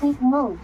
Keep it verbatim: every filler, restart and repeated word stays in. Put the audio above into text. this move.